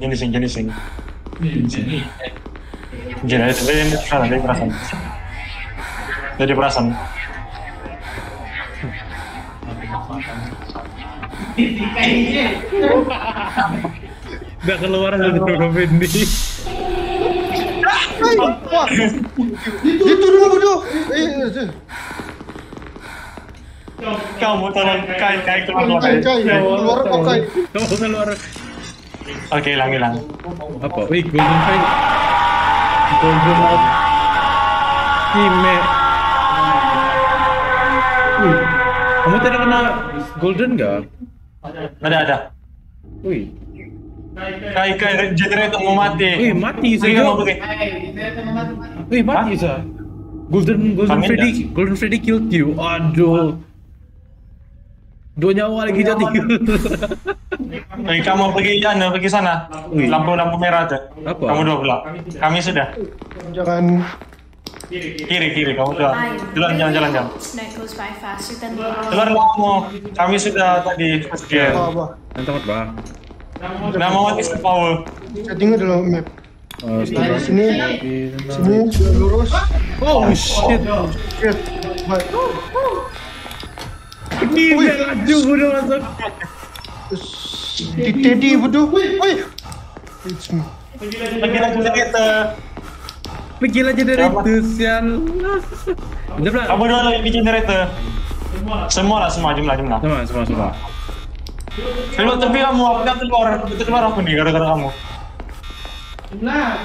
Ginising. Gini aja, tapi ini perasaan. Jadi perasaan. Gak keluar dari Golden Freddy. Itu dulu. Kamu tolong kai keluar kok kai. Kamu keluar. Oke, hilang. Apa? Wih, Golden Freddy. Golden Freddy. Kamu tadi kena golden nggak? Ada. Wih. Kai generator mau mati. Wih, mati saya. Wih, mati saya. Golden Freddy killed you. Aduh. 2 nyawa lagi jadi. Baik, kamu pergi sana, Lampu merah aja. Apa? Kamu 12. Kami sudah. Jangan kiri kamu udah. Jalan. Keluar kamu. Kami sudah tadi. Mantap, Bang. Nama is power. Settingnya dulu map. Sini lurus. Oh shit. Ini laju bodoh masuk. Teddy bodoh. Woi. Pergilah generator, sial. Kamu doang lagi generator. Semua jumlah. Semua. Kalau tapi kamu apa keluar aku nih gara-gara kamu. Nah.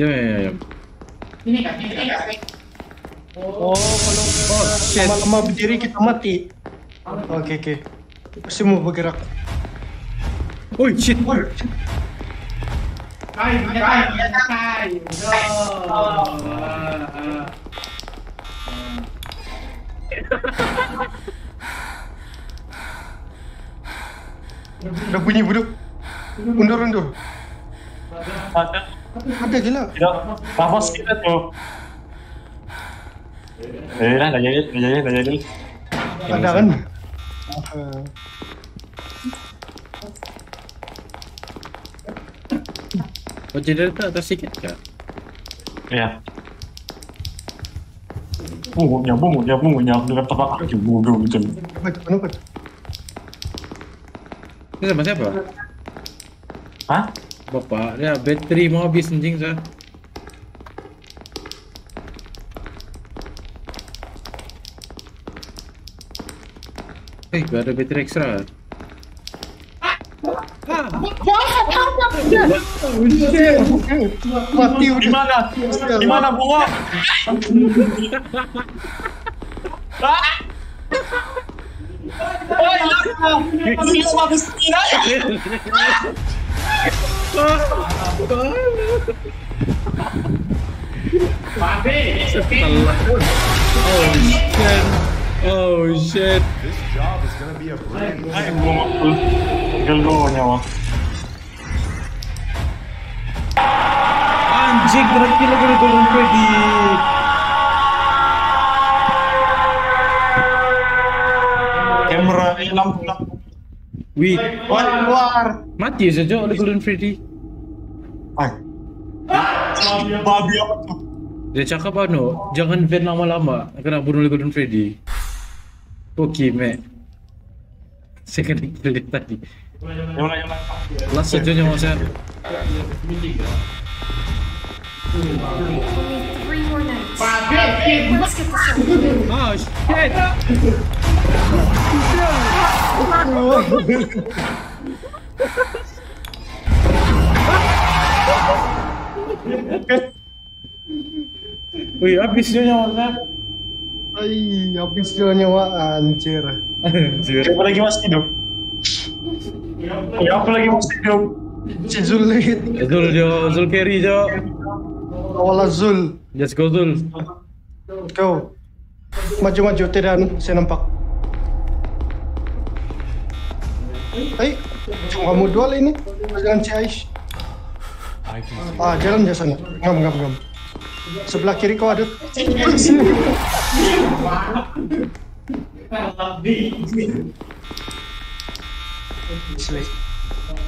Ya. Ini kak. Oh, shit. Sama berdiri kita mati. Oke. Semua bergerak. Oh, shit. Kai. Udah bunyi buduk. Undur. Ada gila. Nafas kita tuh. Enggak jadi. Ada kan? Oh, generator atas sikit kah? Iya. Bungunya dengan tapak kaki bodoh gitu. Kenapa? Ini sama siapa? Hah? Bapak, dia bateri mau habis anjing saya. Gak ada bateri ekstra. Mati udah. Dimana buah? Oh shit. This job is gonna be a brand new nyawa. Anjing, berarti lo gede Golden Freddy. Kamera lampu. Wih, keluar. Mati saja oleh Golden Freddy. Babi apa tuh? Dia cakap ano, jangan vent lama-lama, kena bunuh oleh Golden Freddy. Oke, Mek. Saya kena kill dia tadi. Yang mana. Last saja nyawa saya. Oh, shit. Wih, habis nyawa saya. Habis nyawa anjir. Apalagi masih hidup. Zul carry jo. Awal Zul. Just go Zul. Go. Maju tedan saya nampak. Cuma kamu dual ini. Jangan Aish. Jalan dia sana. Ngam. Sebelah kiri kau ada.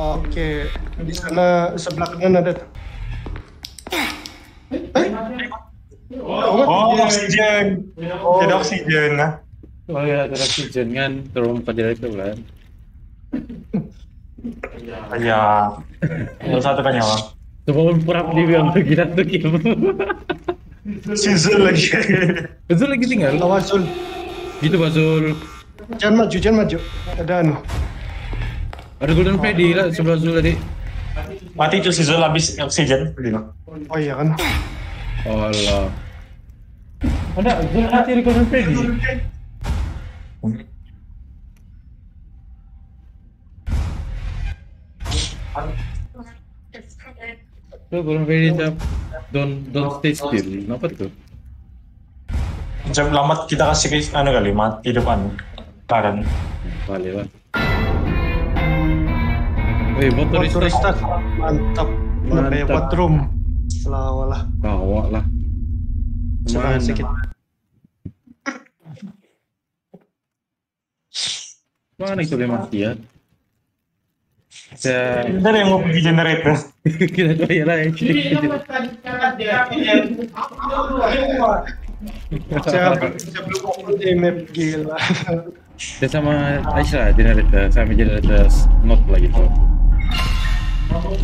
Oke, di sana sebelah kanan ada. Oh, oksigen. Ada oksigen lah. Oh ya, ada oksigen kan, turun ke direktur lah. Iya. Yang satu kan nyawa. Coba pura-pura dia bilang kita tuh kill. Si Zul lagi. Zul lagi tinggal. Lawan Zul. Gitu Pak Zul. Jangan maju, jangan maju. Ada Golden Freddy lah sebelah Zul tadi. Mati itu si Zul habis oksigen. Oh iya kan. Oh Allah. Ada Zul mati di Golden Freddy. Tuh Golden Freddy cap. Don't stay still. Kenapa tuh? Jam lambat kita kasih anu kali mati depan taran. Balik lah. Woi motor restart. Mantap. Ada patrum. Lawalah. Bawalah. Cuman sedikit. Mana itu lemah dia? Bentar yang mau pergi generator. Kita doa ya lah. Saya belum mau di map gila. Saya sama Aisyah generator, sama generator not lagi tuh.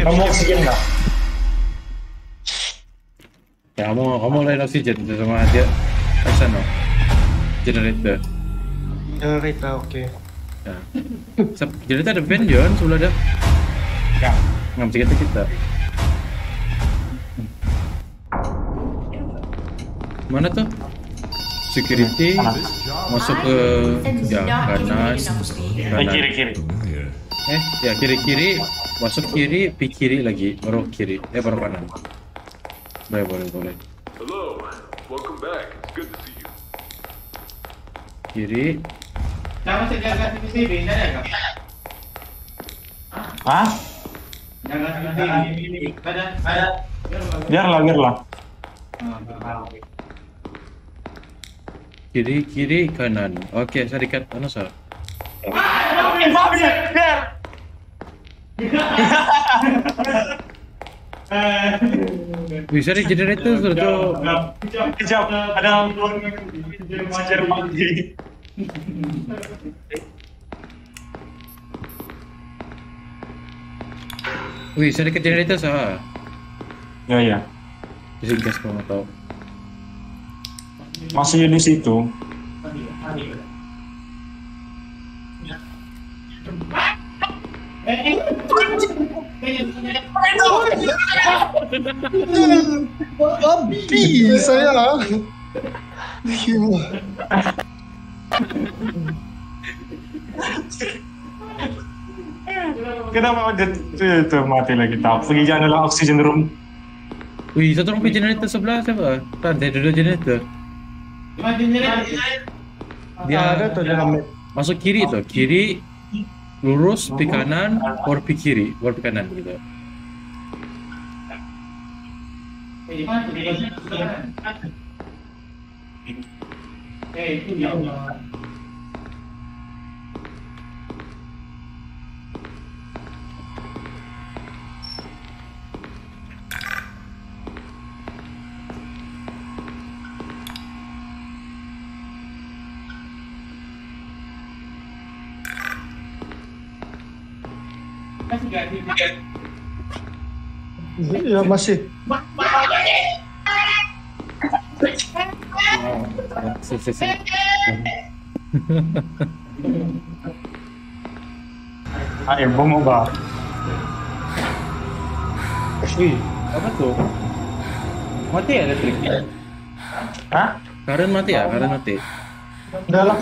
Kamu oksigen nggak? Ya kamu lain oksigen sama dia Aisyah no. Generator oke. Nah. Jadi ada band John, sudah ada. Enggak. Enggak mesti kita. Mana tuh? Security masuk ke ya kanan. Kiri-kiri. Ya kiri-kiri, masuk kiri, pi kiri lagi, baru kiri. Baru kanan. Boleh. Hello. Welcome back. It's good to see you. Kiri. Kamu sejaga CCTV, benar ya kak? Hah? Jaga CCTV, ada. Biarlah. Kiri, kanan. Oke, saya dekat mana sah? Biar. Bisa di generator tuh. Kejap, ada orang majer mati. Wih, saya dekat generator sah. Ya. Bisa gas kalau mau tahu. Masih di situ. Abi, saya lah. Kenapa ada itu mati lagi tak? Pergi janganlah oksigen room. Wih, satu rumpi generator sebelah siapa? Tadi ada dua generator. Dia ada tuh dalam masuk kiri tuh, kiri lurus, pi kanan, baru pi kiri, baru pi kanan gitu. Ya masih. Ayo bom apa? Wih, apa tuh? Mati ya elektriknya? Hah? Karen mati ya? Karen mati. Udah lah.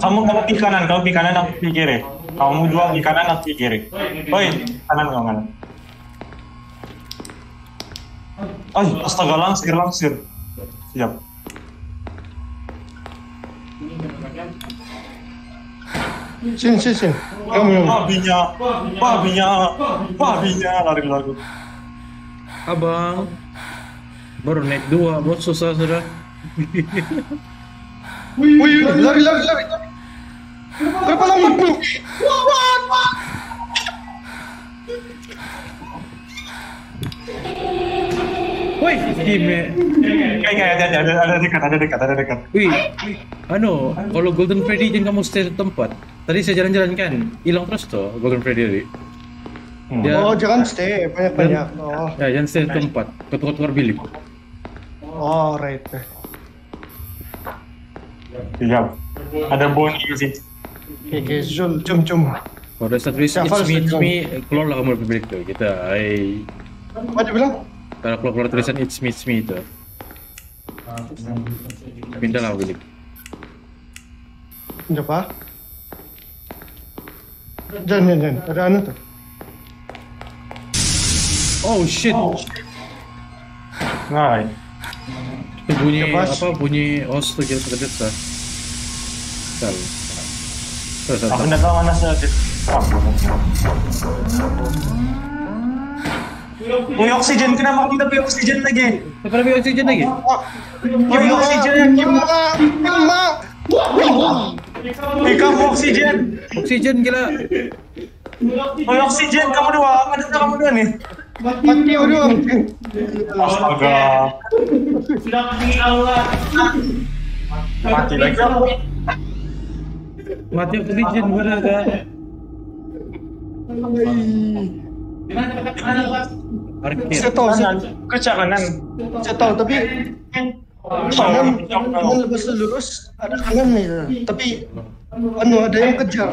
Kamu di kanan, kamu di kanan, aku di kiri. Kamu jual di kanan, aku di kiri. Oi, kanan. Oi, astaga langsir. Siap. Sini. Kamu babinya lari. Abang. Baru naik dua, buat susah sudah. Wih, lari. Berapa lama? Wah. Wih, gimana? Ada dekat. Wih, ano, kalau Golden Freddy jangan kamu stay di tempat. Tadi saya jalan-jalan kan, hilang terus tuh Golden Freddy tadi. Oh, jangan stay, banyak-banyak. Ya, jangan stay di tempat, keluar bilik. Oh, right. Siap. Ada bunyi sih. Oke, jom. Kalau start reset, it's me, keluarlah kamu dari bilik tuh, kita. Apa dia bilang? Kalau keluar tulisan it's me itu. Pindah lah bilik. Apa? Jangan. Ada anu tuh. Oh shit. Nah. Bunyi apa? Bunyi os tuh kita terdekat. Sal. Aku nggak tahu mana sel. Oksigen, kenapa kita oksigen lagi? Kenapa oksigen lagi? Oksigen, gimana? Kamu oksigen gila. Oksigen, kamu dua nih. Mati udah. Astaga. Sudah meninggal Allah. Mati lagi. Mati oksigen bener kan? Saya tahu tapi kanan lepas lurus ada kanan nih, tapi ada yang kejar.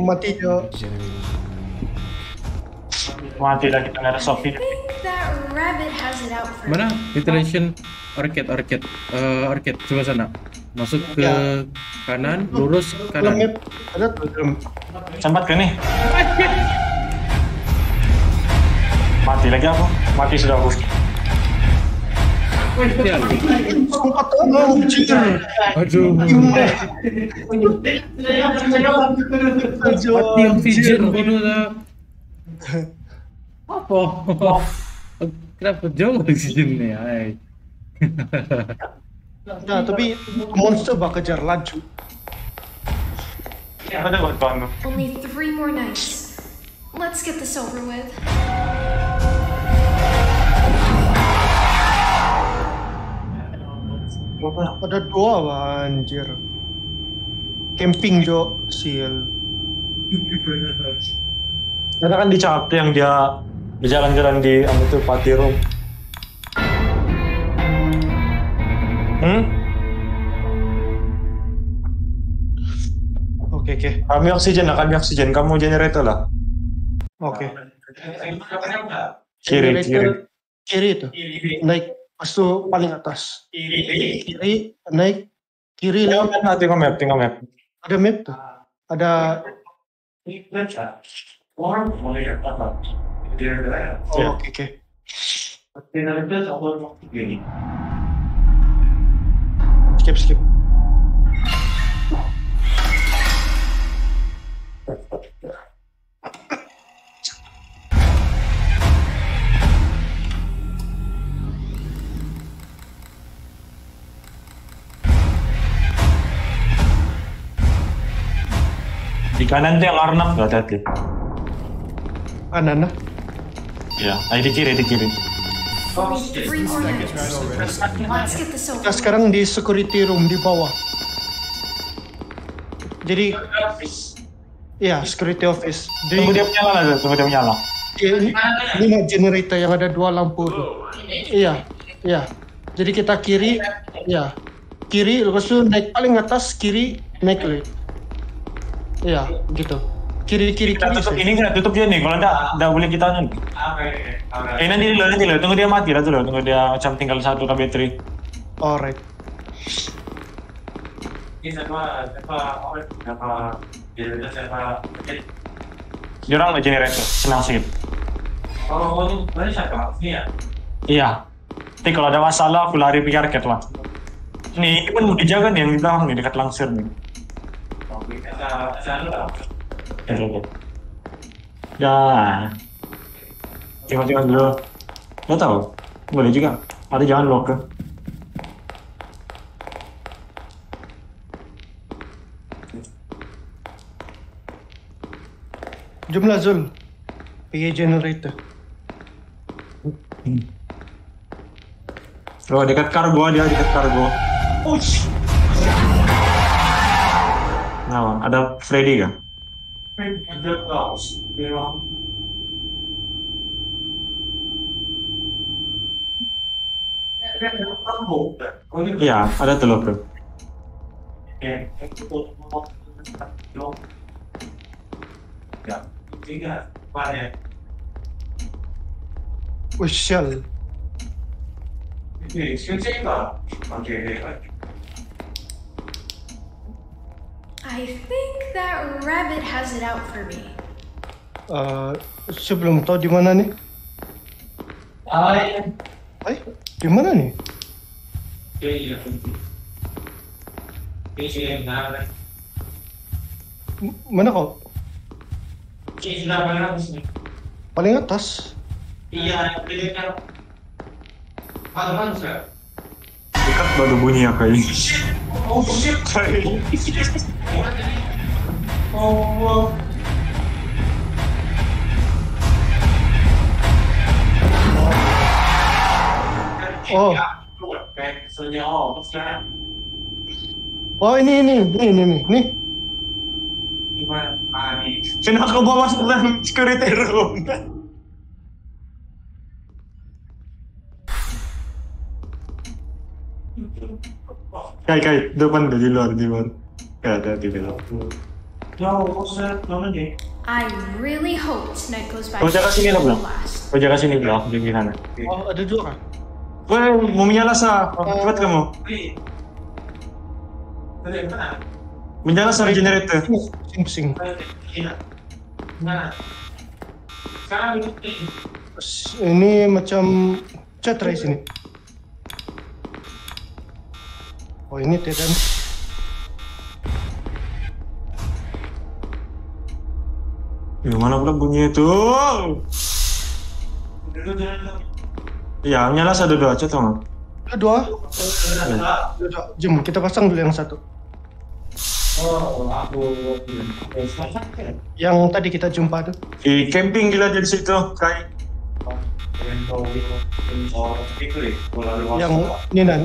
Mati lagi tengah Sophie. Mana? Iteration arcade sebelah sana. Masuk ke kanan, lurus kanan. Ada sempat ke nih? Mati lagi apa? Mati sudah aku. Aduh. Mati oksigen dulu dah. Apa? Kenapa jauh oksigennya? Nah, tapi monster bakal kejar laju. Ada bantuan. Only 3 more nights. Let's get this over with. Ada dua banjir. Camping Jo Seal. Karena kan dicatat yang dia berjalan-jalan di itu party room. Oke. Kami oksigen. Kamu generator lah. Oke. Kiri itu. Naik pastu paling atas. Kiri naik kiri. Tengok map. Ada map tuh. Ada. Oke. Skip. Di kanan tuh yang arnab nggak tadi? Kanan lah. Ya, di kiri. Nah, sekarang di security room di bawah. Jadi, ya security office. Kemudian menyala. Ini generator yang ada dua lampu. Iya. Jadi kita kiri, ya. Kiri, lepas itu naik paling atas kiri, naik lagi. Iya, gitu. Kiri. Kita tutup dia nih, kalau enggak boleh kita nih. Oke. Nanti dulu, tunggu dia mati lah dulu, tunggu dia macam tinggal 1 bateri. Alright. Ini dia orang nggak generator, senang sih. Kalau ini siapa? Ini ya? Iya. Nanti kalau ada masalah, aku lari pikir arcade lah. Nih, ini pun mau dijaga nih yang di belakang nih, dekat langsir nih. Ya, tiba-tiba dulu. Lo tahu? Boleh juga. Ada jangan locker. Jumlah Zul. PA generator. Oh, dekat kargo dia, dekat kargo. Ush. Nah, bang, ada Freddy gak? Freddy ada kaos, memang. Iya, ada telur bro. Ushal. I think that rabbit has it out for me. Sebelum tahu di mana nih? Di mana nih? Mana kau? Paling atas. Iya, dekat baru bunyi ya kali. Oh shit, oh. Oh. Oh ini. Kenapa kau bawa masuk dalam security room? Kai, depan dari luar di luar. Ada di dalam. I really hope tonight goes by. Kau jaga sini lah belum? Kau jaga sini belum? Di sana. Oh ada dua kan? Woi, mau menyala sah, cepat kamu. Menyala sah generator. Pusing. Nah, sekarang ini macam catra sini. Oh ini tidak. Mana pula bunyi itu? Ya, nyala satu dua aja toh. Dua? Jom kita pasang dulu yang satu. Oh, yang tadi kita jumpa tuh. Di camping gila di situ, Kai. Yang ini dan.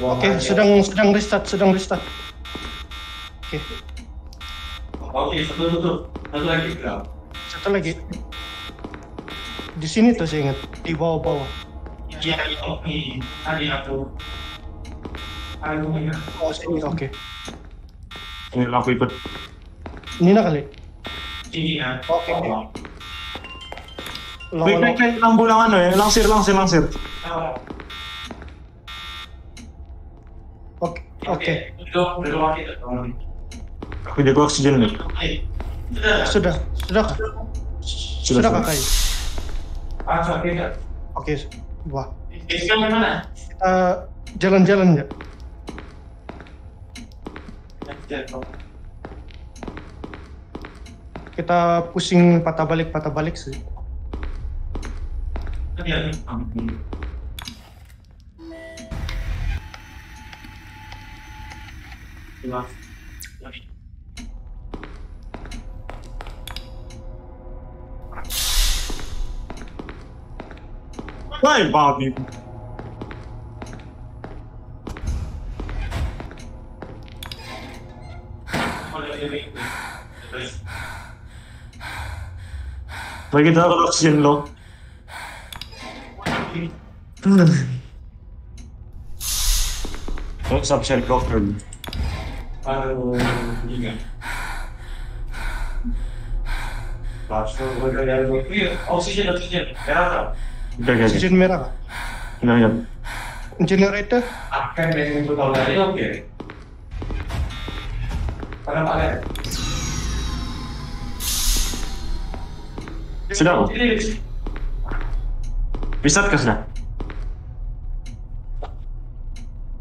Oke, sedang restart. Oke. Oke, satu lagi. Di sini tuh saya ingat, di bawah. Iya, oke. Tadi aku. Oh, sini, oke. Ini aku ikut. Nina kali? Iya. Oke. Baik, lampu langan ya. Langsir. Oke. Aku jaga oksigen nih. Sudah kakak. Oke, wah. Kita mana? Jalan-jalan ya. Kita pusing patah balik sih. Woi, Bobby. Bagi tahu kalau oksigen lo. What's up, Sherlock Holmes? Halo, juga. Pastor, boleh ada oksigen. Ya. Oksigen merah. Enggak. Generator akan menunggu tahun lagi, oke. Pada Pak Lek. Sudah. Reset ke sudah.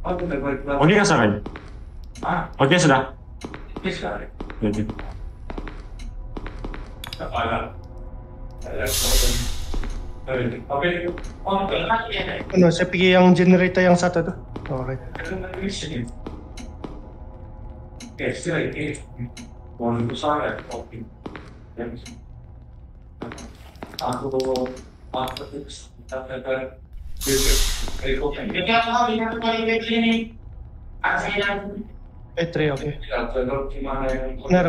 Oke kan sudah. Oke sudah. Jadi. Ada. Oke, no, saya pergi yang generator yang satu tuh. Alright. Oke, silahkan. Mau besar ya, oke. Aku bawa apa tuh? Kita Petri, oke. Ini ada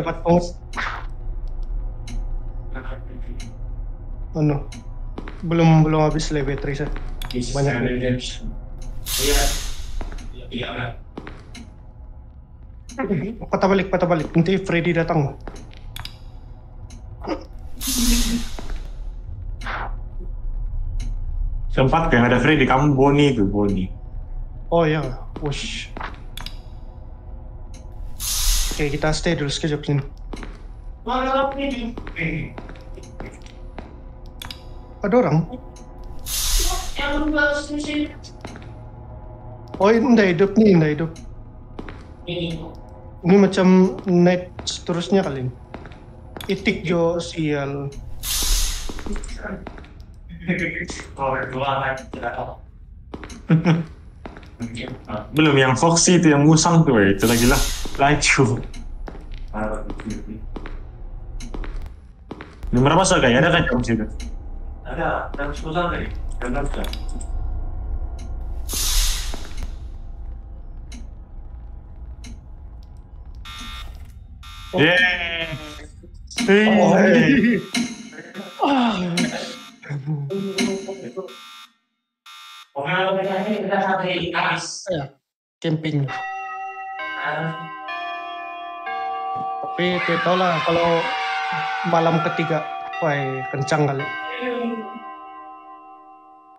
4 pengurus. Oh no. Belum habis lah bateri saya. Banyak. Iya. Patah balik. Nanti Freddy datang. Tempat yang ada Freddy, kamu Bonnie itu, Bonnie. Oh ya, wush. Oke, kita stay dulu sekejap sini. Ada orang? Oh, ini udah hidup nih, Ini macam night seterusnya kali ini. Itik jo sial. Belum yang Foxy itu yang musang tuh, itu lagi lah. Laju. Ini berapa soal kayak ada kan jam situ? Ada, jam 10 kali. Jam 10. Yeay. Hey. Kita sampai habis camping. Tapi kita tahu lah kalau malam ketiga, wah kencang kali.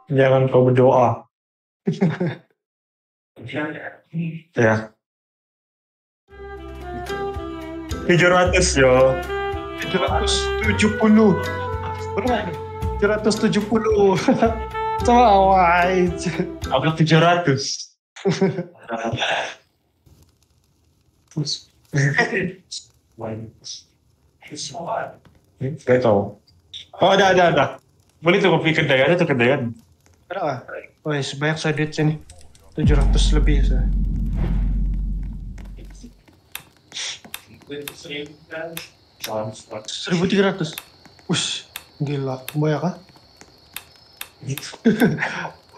Jangan kau berdoa. Ya. 700 yo. 770. Berapa? 770. Sama awal. Aku 700. Terus. Gak tau. Oh ada. Boleh tuh kopi kedai, ada tuh kedai kan? Ada lah. Oh ya, sebanyak saya duit sini 700 lebih saya. $1,300. Ush, gila, banyak kan?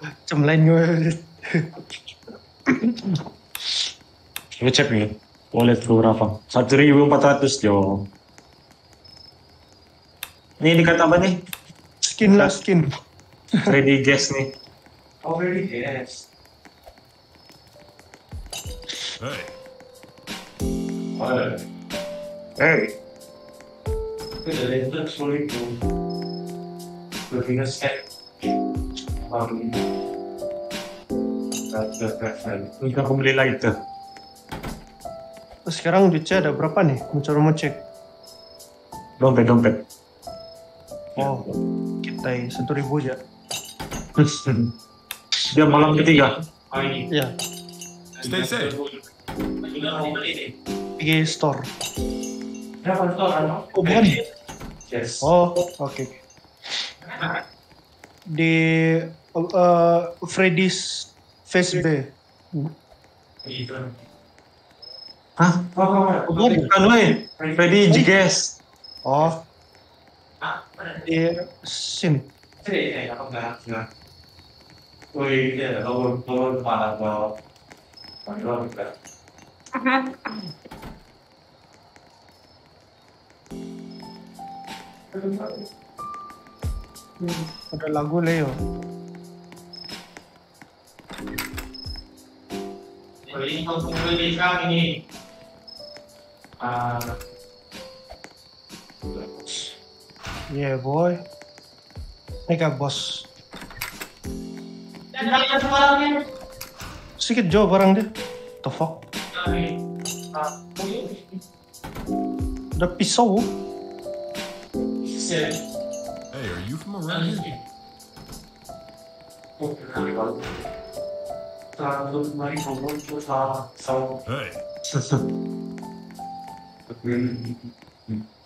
Macam lain gue. Coba cek nih. Wallet gue berapa? 1.400 yo. Ini dekat apa nih? Skin lah, skin. Ready guess nih. Oh, ready guess. Hey. Kita slowly go. Looking at step. Aku beli lagi tuh. Sekarang duitnya ada berapa nih? Mau cek dompet. Oh, kita 1.000 aja. Dia malam ketiga. Iya. Stay safe. Pergi store. Oh, bukan. Yes. Oh, oke. Di Freddy's Face B. Hah? Bukan weh, Freddy Jiges. Oh. Di Sim. Ada lagu Leo. Ini kalau kumpulin sekarang ini. Yeah boy, mereka bos. Sedikit jauh barang dia, the fuck. Ada pisau. Hey, are you from around here? Hey.